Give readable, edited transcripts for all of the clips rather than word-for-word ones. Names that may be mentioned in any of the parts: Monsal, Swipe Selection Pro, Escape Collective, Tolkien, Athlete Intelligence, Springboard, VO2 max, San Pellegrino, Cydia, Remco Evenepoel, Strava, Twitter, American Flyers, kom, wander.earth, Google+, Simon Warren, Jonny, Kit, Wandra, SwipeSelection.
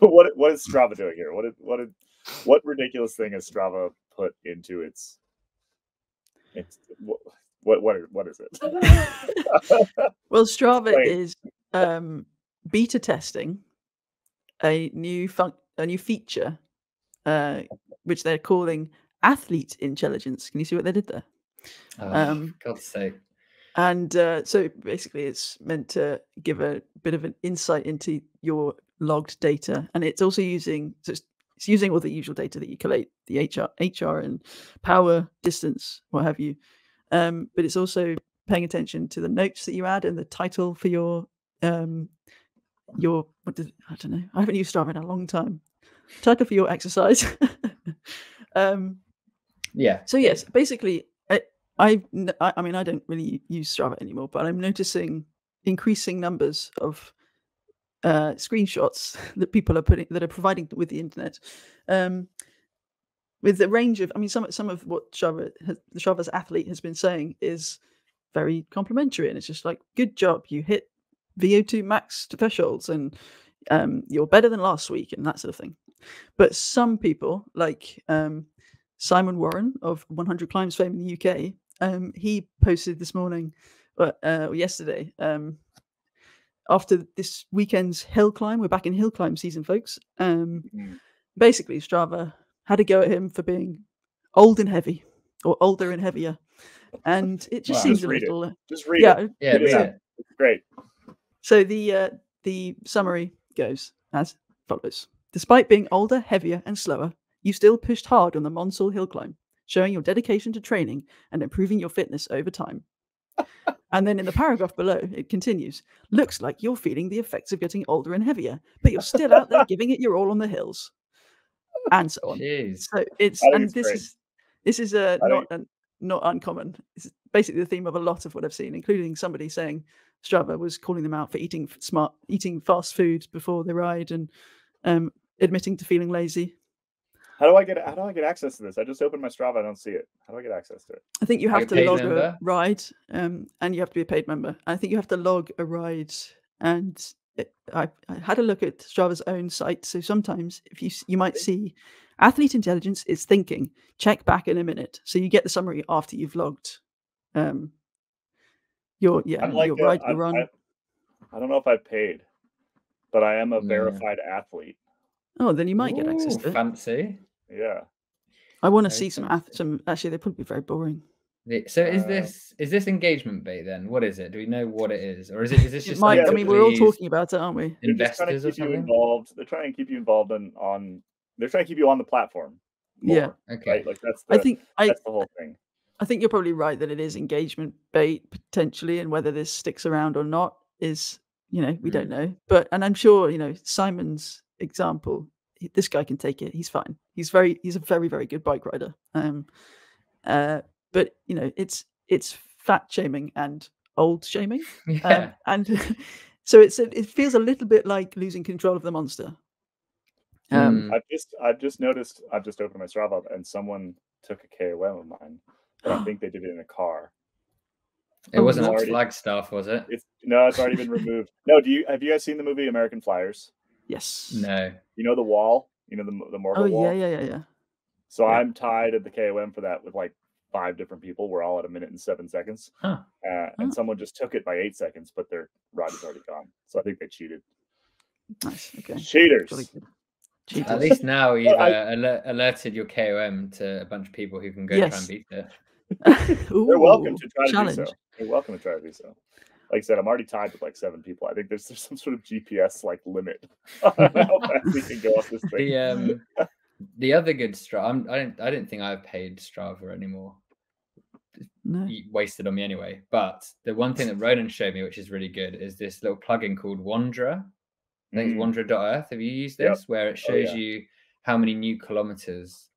So what is Strava doing here? What ridiculous thing has Strava put into its what is it? Well, Strava is beta testing a new feature, which they're calling Athlete Intelligence. Can you see what they did there? For God's sake. And so basically it's meant to give a bit of an insight into your logged data. And it's also using, so it's using all the usual data that you collate, the HR and power, distance, what have you. But it's also paying attention to the notes that you add and the title for your, I don't know, I haven't used Strava in a long time. Title for your exercise. Yeah. So yes, basically, I mean, I don't really use Strava anymore, but I'm noticing increasing numbers of screenshots that people are providing with the internet, with the range of. I mean, some of what Strava's athlete has been saying is very complimentary, and it's just like, good job, you hit VO2 max thresholds, and you're better than last week, and that sort of thing. But some people, like Simon Warren of 100 Climbs fame in the UK, he posted this morning, or yesterday, after this weekend's hill climb. We're back in hill climb season, folks. Basically, Strava had a go at him for being old and heavy, or older and heavier. And it just seems a little... Just read it. Yeah, read it. It's great. So the summary goes as follows. Despite being older, heavier, and slower, you still pushed hard on the Monsal hill climb, showing your dedication to training and improving your fitness over time. And then in the paragraph below, it continues, looks like you're feeling the effects of getting older and heavier, but you're still out there giving it your all on the hills. And so on. Jeez. So it's, and it's this is not uncommon. It's basically the theme of a lot of what I've seen, including somebody saying Strava was calling them out for eating fast food before the ride, and admitting to feeling lazy. How do I get access to this? I just opened my Strava. I don't see it. How do I get access to it? I think you have to log a ride, and you have to be a paid member. I think you have to log a ride, and I had a look at Strava's own site. So sometimes if you might see, Athlete Intelligence is thinking. Check back in a minute. So you get the summary after you've logged your ride, your run. I don't know if I paid, but I am a verified athlete. Oh, then you might get access to it. Fancy. Yeah. I want to see some actually, they'd probably be very boring. So is this engagement bait then? What is it? Do we know what it is? Or is this just like, I mean, we're all talking about it, aren't we? Investors just trying to keep you involved. They're trying to keep you involved on they're trying to keep you on the platform more, yeah. Okay. Right? Like that's the whole thing. I think you're probably right that it is engagement bait potentially, and whether this sticks around or not is, you know, we don't know. But I'm sure, you know, Simon's example, this guy can take it. He's fine. He's a very, very good bike rider. But you know, it's fat shaming and old shaming. Yeah. And so it feels a little bit like losing control of the monster. I've just noticed, I've just opened my Strava up and someone took a KOM of mine, but I think they did it in a car. It wasn't already Flagstaff, was it? No, it's already been removed. No, have you guys seen the movie American Flyers? Yes. No. You know the wall? You know the Morgan wall? Oh, yeah. So yeah. I'm tied at the KOM for that with like 5 different people. We're all at 1 minute and 7 seconds. Huh. And someone just took it by 8 seconds, but their rod is already gone. So I think they cheated. Nice. Okay. Cheaters. Really cheaters. At least now you've alerted your KOM to a bunch of people who can go try and beat it. They're welcome to try to do so. They're welcome to try to do so. Like I said, I'm already tied with like 7 people. I think there's some sort of GPS like limit. We can go off this thing. The other good Strava. I don't think I've paid Strava anymore. No. Wasted on me anyway. But the one thing that Ronan showed me, which is really good, is this little plugin called Wandra. I think it's wander.earth. Have you used this? Yep. Where it shows you how many new kilometers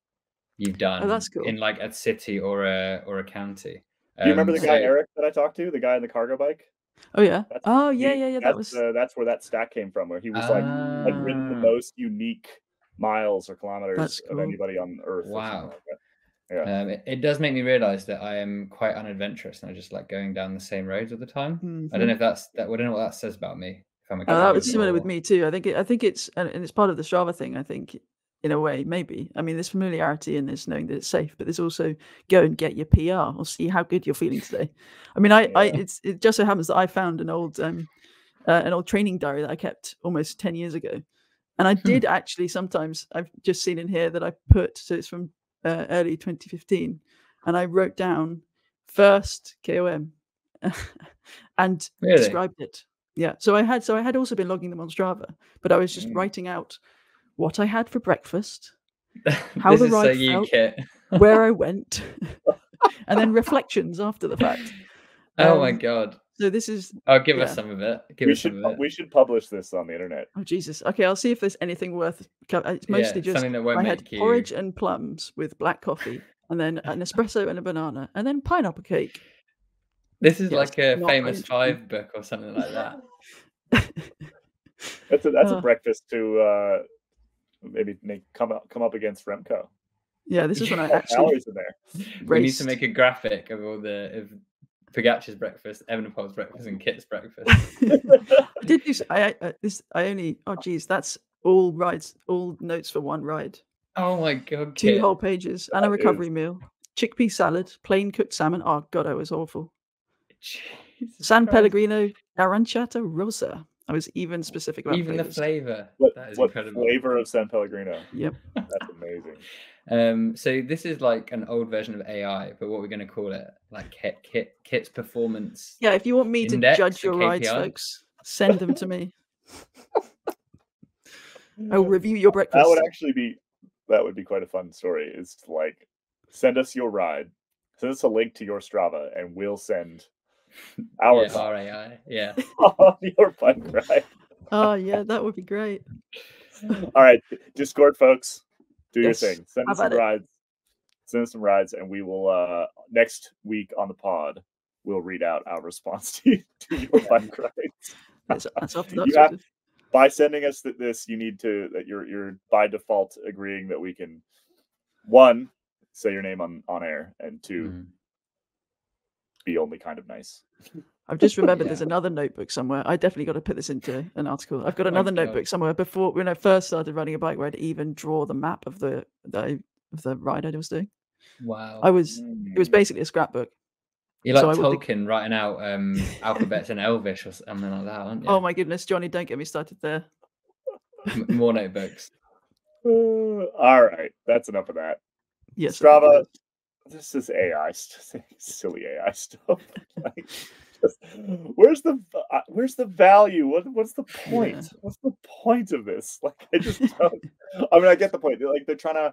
you've done in like a city or a county. Do you remember the guy Eric that I talked to? The guy in the cargo bike. Oh yeah. Yeah. That's where that stat came from, where he was like, had written the most unique miles or kilometers of anybody on Earth. Wow. Like it does make me realize that I am quite unadventurous, and I just like going down the same roads all the time. Mm-hmm. I don't know if that's that. I don't know what that says about me. That was similar with me too. I think it's and it's part of the Strava thing, I think, in a way, maybe. I mean, there's familiarity and there's knowing that it's safe, but there's also go and get your PR or see how good you're feeling today. I mean, it just so happens that I found an old training diary that I kept almost 10 years ago. And I did actually sometimes, I've just seen in here that I put, so it's from early 2015, and I wrote down first KOM and described it. Yeah. So I had also been logging them on Strava, but I was just writing out what I had for breakfast, how the ride felt, where I went, and then reflections after the fact. Oh my God. So this is... Oh, give us some of it. We should publish this on the internet. Oh, Jesus. Okay, I'll see if there's anything worth... It's mostly just... Something that won't make you... porridge and plums with black coffee, and then an espresso and a banana, and then pineapple cake. This is like a famous five book or something like that. that's a breakfast to... maybe come up against Remco. Yeah, this is when I actually we need to make a graphic of all the Pogacar's breakfast, Evenepoel's breakfast, and Kit's breakfast. Oh geez, that's all rides, all notes for one ride. Oh my God, Kit. 2 whole pages and a recovery meal, chickpea salad, plain cooked salmon. Oh God, I was awful. Jesus San Christ. Pellegrino aranciata rosa. I was even specific about even flavors. The flavor. That is what incredible. Flavor of San Pellegrino? Yep, that's amazing. So this is like an old version of AI, but what we're going to call it, like Kit's performance. Yeah, if you want me to judge your rides, folks, send them to me. I'll review your breakfast. That would be quite a fun story. It's like, send us your ride, send us a link to your Strava, and we'll send. Yeah. Your bike ride. Oh yeah, that would be great. All right, Discord folks, do your thing. Send us some rides. Send us some rides, and we will next week on the pod we'll read out our response to your bike rides. By sending us this, you need to you're by default agreeing that we can 1) say your name on air, and 2) be only kind of nice. I've just remembered there's another notebook somewhere. I definitely got to put this into an article. I've got another notebook somewhere before when I first started running a bike where I'd even draw the map of the ride I was doing. Wow. It was basically a scrapbook. You're like Tolkien writing out alphabets in Elvish or something like that, aren't you? Oh my goodness, Jonny, don't get me started there. More notebooks. All right. That's enough of that. Yes. Strava. This is AI stuff, silly AI stuff. Like, where's the value? What's the point? Yeah. What's the point of this? Like, I just don't. I mean, I get the point. Like, they're trying to.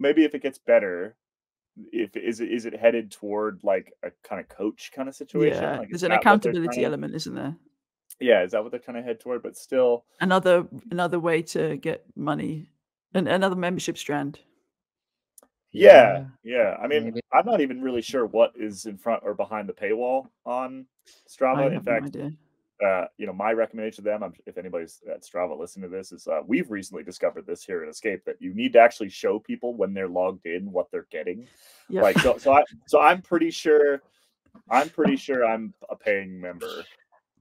Maybe if it gets better, is it headed toward like a kind of coach kind of situation? Yeah, like, there's an accountability element, isn't there? Yeah, is that what they're trying to head toward? But still, another way to get money, and another membership strand. Yeah. I mean, maybe. I'm not even really sure what is in front or behind the paywall on Strava. In fact, my recommendation to them, if anybody's at Strava listening to this, is we've recently discovered this here at Escape, that you need to actually show people when they're logged in what they're getting. Yeah. Like, so I'm pretty sure I'm a paying member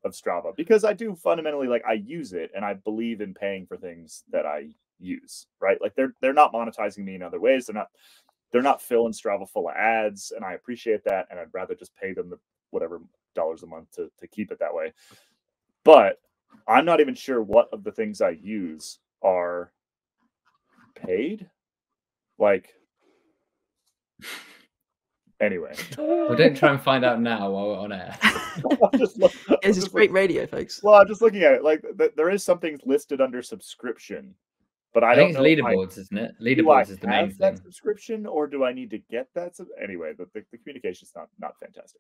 of Strava, because I do fundamentally, like, I use it and I believe in paying for things that I use, right? Like, they're not monetizing me in other ways. They're not filling Strava full of ads, and I appreciate that, and I'd rather just pay them the whatever dollars a month to keep it that way. But I'm not even sure what of the things I use are paid. Like, anyway. Well, don't try and find out now while we're on air. This is great radio, folks. Well, I'm just looking at it. Like, there is something listed under subscription. But I don't know. It's leaderboards, isn't it? Leaderboards is the main thing. Do I have that subscription, or do I need to get that? Anyway, the communication's not fantastic.